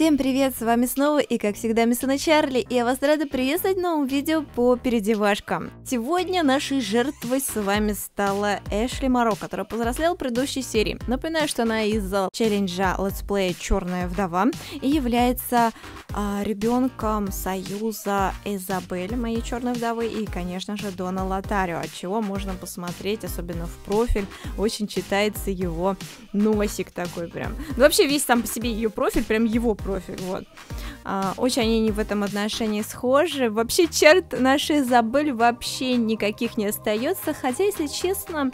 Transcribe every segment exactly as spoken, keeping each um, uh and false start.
Всем привет, с вами снова и как всегда Миссана Чарли, и я вас рада приветствовать в новом видео по переодевашкам. Сегодня нашей жертвой с вами стала Эшли Моро, которая повзрослела в предыдущей серии. Напоминаю, что она из-за челленджа летсплея «Черная Вдова» и является а, ребенком союза Изабель, моей Черной Вдовы, и, конечно же, Дона Лотарио, от чего можно посмотреть, особенно в профиль, очень читается его носик такой прям. Ну, вообще весь сам по себе ее профиль, прям его профиль, вот. А, очень они не в этом отношении схожи. Вообще черт нашей Изабель вообще никаких не остается. Хотя, если честно,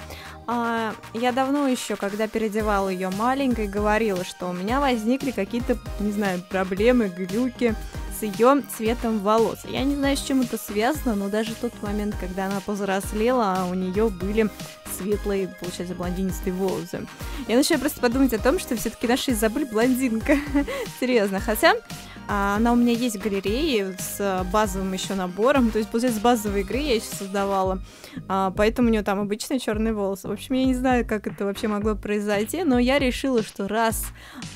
а, я давно еще, когда переодевала ее маленькой, говорила, что у меня возникли какие-то, не знаю, проблемы, глюки с ее цветом волос. Я не знаю, с чем это связано, но даже тот момент, когда она повзрослела, у нее были светлые, получается, блондинистые волосы. Я начала просто подумать о том, что все-таки наша Изабель блондинка. Серьезно, хотя а, она у меня есть в галерее с базовым еще набором, то есть, получается, с базовой игры я еще создавала, а, поэтому у нее там обычные черные волосы. В общем, я не знаю, как это вообще могло произойти, но я решила, что раз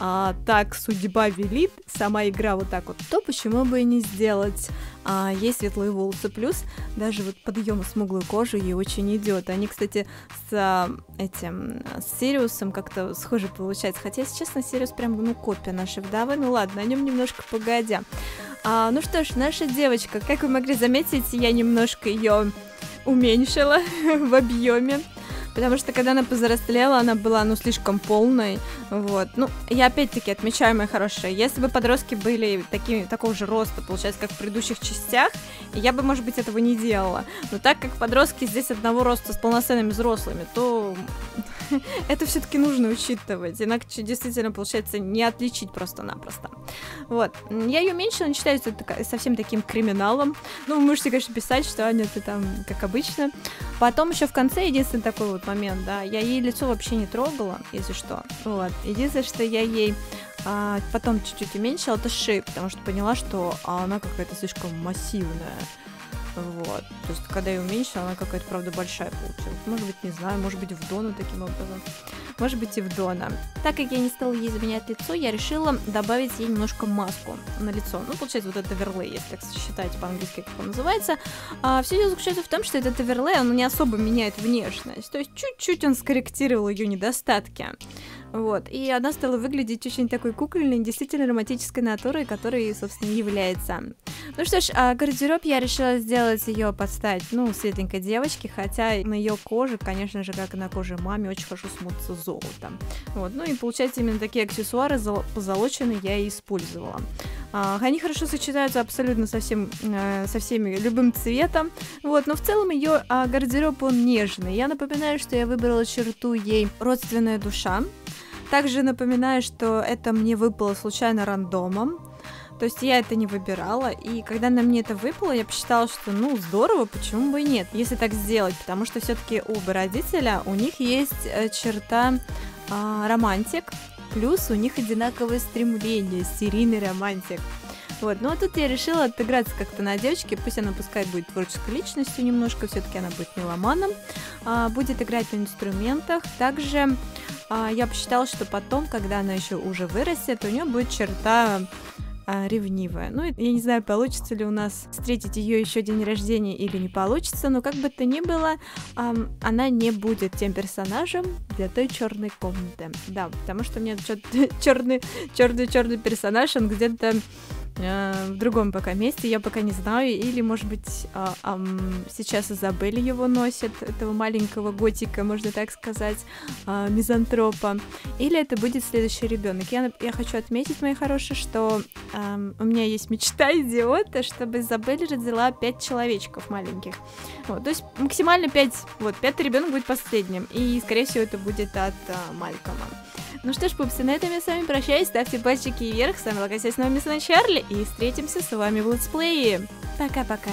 а, так судьба велит, сама игра вот так вот, то почему бы и не сделать? А, ей светлые волосы, плюс даже вот подъем смуглую кожу ей очень идет. Они, кстати, с этим, с Сириусом как-то схожи получается. Хотя, если честно, Сириус прям, ну, копия нашей вдовы. Ну ладно, о нем немножко погодя. А, ну что ж, наша девочка, как вы могли заметить, я немножко ее уменьшила в объеме. Потому что, когда она повзрослела, она была, ну, слишком полной, вот. Ну, я опять-таки отмечаю, мои хорошие, если бы подростки были такими, такого же роста, получается, как в предыдущих частях, я бы, может быть, этого не делала. Но так как подростки здесь одного роста с полноценными взрослыми, то это все-таки нужно учитывать, иначе действительно, получается, не отличить просто-напросто. Вот, я ее уменьшила, не считаю совсем таким криминалом. Ну, вы можете, конечно, писать, что Аня, ты там, как обычно. Потом еще в конце единственный такой вот момент, да, я ей лицо вообще не трогала, если что. Вот, единственное, что я ей а, потом чуть-чуть уменьшила, это шею, потому что поняла, что она какая-то слишком массивная. Вот, то есть, когда я уменьшила, она какая-то, правда, большая получилась. Может быть, не знаю, может быть, в Дону таким образом. Может быть, и в Дона. Так как я не стала ей изменять лицо, я решила добавить ей немножко маску на лицо. Ну, получается, вот это оверлей, если так считать по-английски, как он называется. А, все дело заключается в том, что этот оверлей, он не особо меняет внешность. То есть, чуть-чуть он скорректировал ее недостатки. Вот, и она стала выглядеть очень такой кукольной, действительно романтической натурой, которой, собственно, является. Ну что ж, а гардероб я решила сделать ее под стать, ну, светленькой девочке, хотя на ее коже, конечно же, как и на коже маме, очень хорошо смутся золотом. Вот, ну и, получается, именно такие аксессуары позолоченные я и использовала. А, они хорошо сочетаются абсолютно со, всем, э, со всеми, любым цветом, вот, но в целом ее а, гардероб, он нежный. Я напоминаю, что я выбрала черту ей «Родственная душа». Также напоминаю, что это мне выпало случайно рандомом, то есть я это не выбирала, и когда на мне это выпало, я посчитала, что ну здорово, почему бы и нет, если так сделать, потому что все-таки оба родителя, у них есть черта э, романтик, плюс у них одинаковое стремление, серийный романтик. Вот, ну а тут я решила отыграться как-то на девочке, пусть она пускай будет творческой личностью немножко, все-таки она будет меломаном, э, будет играть на инструментах, также... Я посчитала, что потом, когда она еще уже вырастет, у нее будет черта а, ревнивая. Ну, я не знаю, получится ли у нас встретить ее еще день рождения или не получится, но как бы то ни было, а, она не будет тем персонажем для той черной комнаты. Да, потому что у меня черный-черный-черный персонаж, он где-то а, в другом пока месте, я пока не знаю, или, может быть, а, а, сейчас Изабель его носит, этого маленького готика, можно так сказать, а, мизантропа, или это будет следующий ребенок. Я, я хочу отметить, мои хорошие, что а, у меня есть мечта идиота, чтобы Изабель родила пять человечков маленьких, вот, то есть максимально пять, вот, пятый ребенок будет последним, и, скорее всего, это будет от а, Малькома. Ну что ж, пупсы, на этом я с вами прощаюсь, ставьте пальчики вверх, с вами была, естественно, Миссана Чарли, и встретимся с вами в летсплее. Пока-пока.